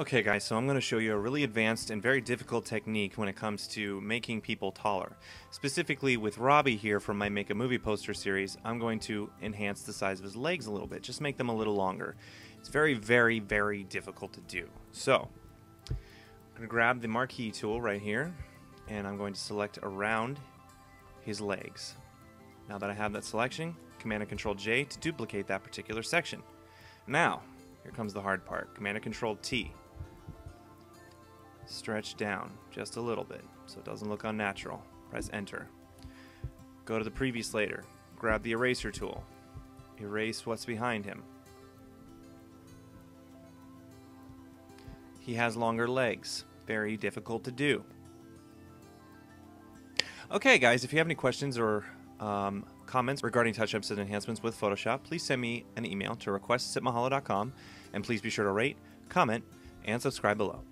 Okay guys, so I'm going to show you a really advanced and very difficult technique when it comes to making people taller. Specifically with Robbie here from my Make a Movie Poster series, I'm going to enhance the size of his legs a little bit, just make them a little longer. It's very, very, very difficult to do. So, I'm going to grab the marquee tool right here, and I'm going to select around his legs. Now that I have that selection, Command and Control J to duplicate that particular section. Now, here comes the hard part, Command and Control T. Stretch down just a little bit so it doesn't look unnatural. Press enter. Go to the previous layer. Grab the eraser tool. Erase what's behind him. He has longer legs. Very difficult to do. Okay guys, if you have any questions or comments regarding touch-ups and enhancements with Photoshop, please send me an email to requests@mahalo.com, and please be sure to rate, comment, and subscribe below.